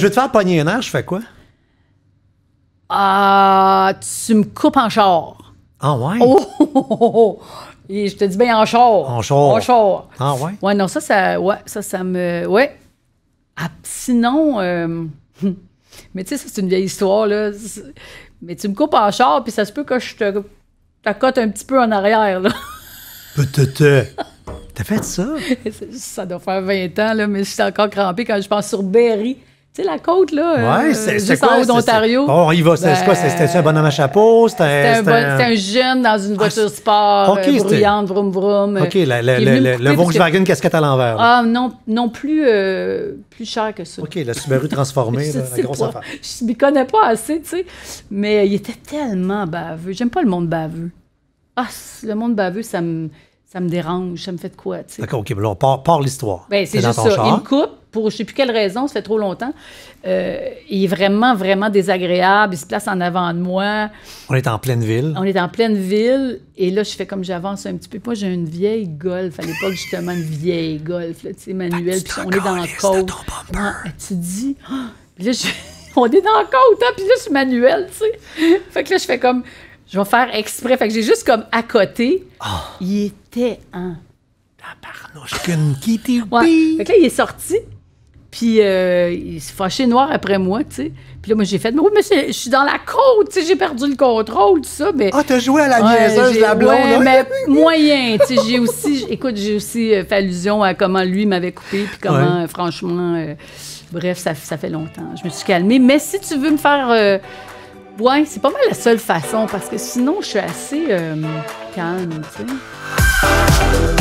Je veux te faire pogner un air, je fais quoi? Tu me coupes en char. Ah ouais? Oh! Et je te dis bien en char. En char. En char. Ah ouais? Ouais, non, ça me... Ouais. Ah, sinon... mais tu sais, ça, c'est une vieille histoire, là. Mais tu me coupes en char, puis ça se peut que je te t'accote un petit peu en arrière, là. T'as fait ça? Ça doit faire 20 ans, là, mais je suis encore crampée quand je pense sur Berry. Tu sais, la côte, là, ouais, juste quoi, en haut d'Ontario. Oh, on y va, c'est quoi? C'était un bonhomme à chapeau? C'était un jeune dans une voiture sport, bruyante, vroom vroom. OK, le Volkswagen casquette à l'envers. Ah, non plus, plus cher que ça. OK, la Subaru transformée, là, la grosse affaire. Je m'y connais pas assez, tu sais, mais il était tellement baveux. J'aime pas le monde baveux. Ah, le monde baveux, ça me dérange, ça me fait de quoi, tu sais. D'accord, OK, alors, part l'histoire. Ben, c'est juste ça. Il me coupe, pour je ne sais plus quelle raison, ça fait trop longtemps. Il est vraiment, vraiment désagréable. Il se place en avant de moi. On est en pleine ville. On est en pleine ville. Et là, je fais comme j'avance un petit peu. Moi, j'ai une vieille Golf. À l'époque, justement, une vieille Golf, là, tu sais, manuelle. Puis on est dans la côte. Tu dis... Puis là, on est dans la côte, hein? Puis là, je suis manuelle, tu sais. Fait que là, je fais comme... Je vais faire exprès. Fait que j'ai juste comme à côté. Oh. Il était en... Tabarnouche, qu'une kitty bee. Fait que là, il est sorti. Puis il s'est fâché noir après moi, tu sais. Puis là, moi, j'ai fait, mais oui, mais je suis dans la côte, tu sais, j'ai perdu le contrôle, tout ça. Mais... Ah, t'as joué à la niaiseuse, la blonde. Ouais, mais moyen, tu sais. J'ai aussi, écoute, j'ai aussi fait allusion à comment lui m'avait coupé, puis comment, ouais. Franchement, bref, ça fait longtemps. Je me suis calmée. Mais si tu veux me faire... ouais, c'est pas mal la seule façon, parce que sinon, je suis assez calme, tu sais.